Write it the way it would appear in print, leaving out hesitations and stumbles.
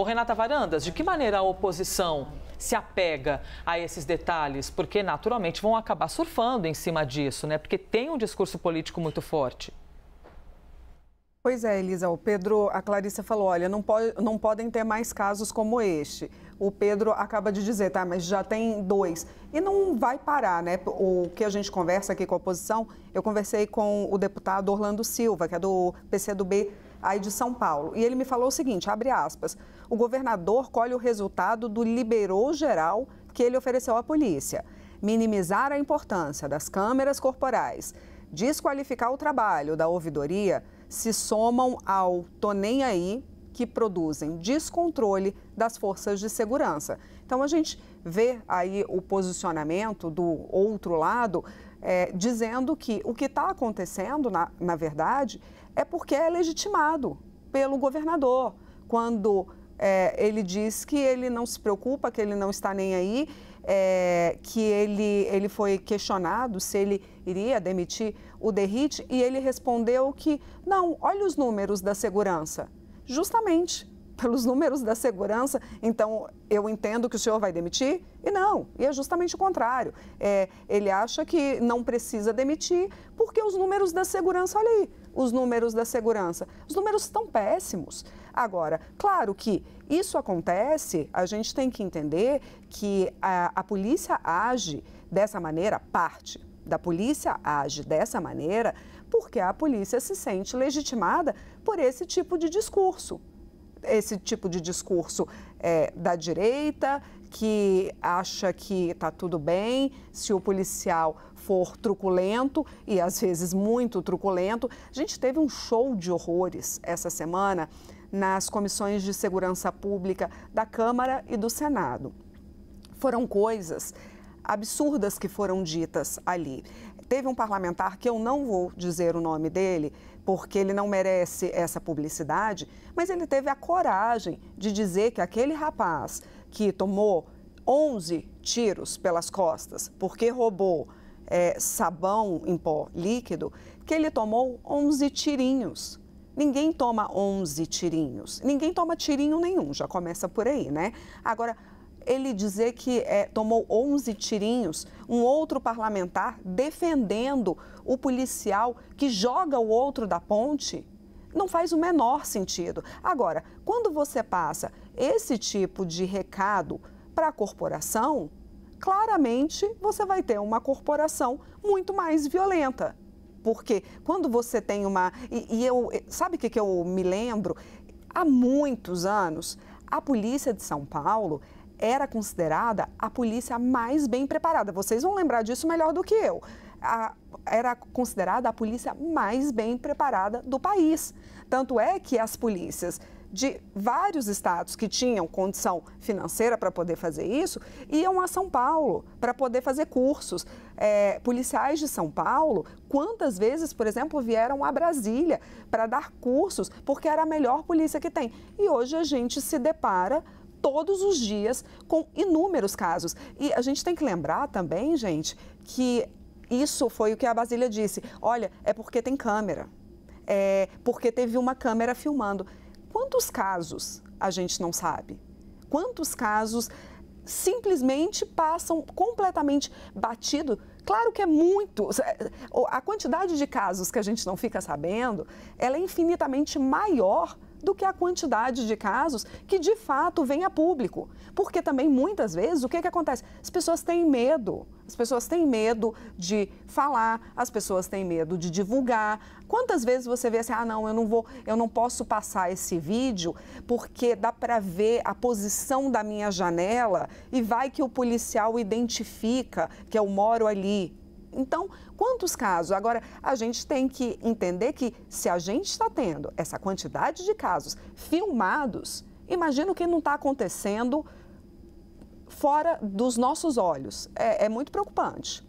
Ô, Renata Varandas, de que maneira a oposição se apega a esses detalhes? Porque, naturalmente, vão acabar surfando em cima disso, né? Porque tem um discurso político muito forte. Pois é, Elisa. O Pedro, a Clarissa falou, olha, não podem ter mais casos como este. O Pedro acaba de dizer, tá, mas já tem dois. E não vai parar, né? O que a gente conversa aqui com a oposição, eu conversei com o deputado Orlando Silva, que é do PCdoB aí de São Paulo. E ele me falou o seguinte, abre aspas, o governador colhe o resultado do liberou geral que ele ofereceu à polícia. Minimizar a importância das câmeras corporais, desqualificar o trabalho da ouvidoria, se somam ao tô nem aí, que produzem descontrole das forças de segurança. Então, a gente vê aí o posicionamento do outro lado, dizendo que o que está acontecendo, na verdade, é porque é legitimado pelo governador, quando ele diz que ele não se preocupa, que ele não está nem aí, que ele foi questionado se ele iria demitir o Derrite, e ele respondeu que, não, olha os números da segurança. Justamente pelos números da segurança, então eu entendo que o senhor vai demitir? E não, e é justamente o contrário. Ele acha que não precisa demitir porque os números da segurança, olha aí, os números da segurança. Os números estão péssimos. Agora, claro que isso acontece, a gente tem que entender que a polícia age dessa maneira, parte da polícia age dessa maneira, porque a polícia se sente legitimada por esse tipo de discurso. Esse tipo de discurso da direita, que acha que está tudo bem se o policial for truculento, e às vezes muito truculento. A gente teve um show de horrores essa semana nas comissões de segurança pública da Câmara e do Senado. Foram coisas absurdas que foram ditas ali. Teve um parlamentar, que eu não vou dizer o nome dele, porque ele não merece essa publicidade, mas ele teve a coragem de dizer que aquele rapaz que tomou 11 tiros pelas costas, porque roubou sabão em pó líquido, que ele tomou 11 tirinhos. Ninguém toma 11 tirinhos, ninguém toma tirinho nenhum, já começa por aí, né? Agora, ele dizer que tomou 11 tirinhos, um outro parlamentar defendendo o policial que joga o outro da ponte, não faz o menor sentido. Agora, quando você passa esse tipo de recado para a corporação, claramente você vai ter uma corporação muito mais violenta. Porque quando você tem uma... sabe o que eu me lembro? Há muitos anos, a polícia de São Paulo era considerada a polícia mais bem preparada. Vocês vão lembrar disso melhor do que eu. Era considerada a polícia mais bem preparada do país. Tanto é que as polícias de vários estados que tinham condição financeira para poder fazer isso, iam a São Paulo para poder fazer cursos. Policiais de São Paulo, quantas vezes, por exemplo, vieram a Brasília para dar cursos, porque era a melhor polícia que tem. E hoje a gente se depara todos os dias com inúmeros casos. E a gente tem que lembrar também, gente, que isso foi o que a Basília disse. Olha, é porque tem câmera, é porque teve uma câmera filmando. Quantos casos a gente não sabe? Quantos casos simplesmente passam completamente batido? Claro que é muito. A quantidade de casos que a gente não fica sabendo, ela é infinitamente maior do que a quantidade de casos que, de fato, vem a público. Porque também, muitas vezes, o que acontece? As pessoas têm medo. As pessoas têm medo de falar, as pessoas têm medo de divulgar. Quantas vezes você vê assim, ah, não, eu não posso passar esse vídeo porque dá para ver a posição da minha janela e vai que o policial identifica que eu moro ali. Então, quantos casos? Agora, a gente tem que entender que se a gente está tendo essa quantidade de casos filmados, imagina o que não está acontecendo fora dos nossos olhos. É muito preocupante.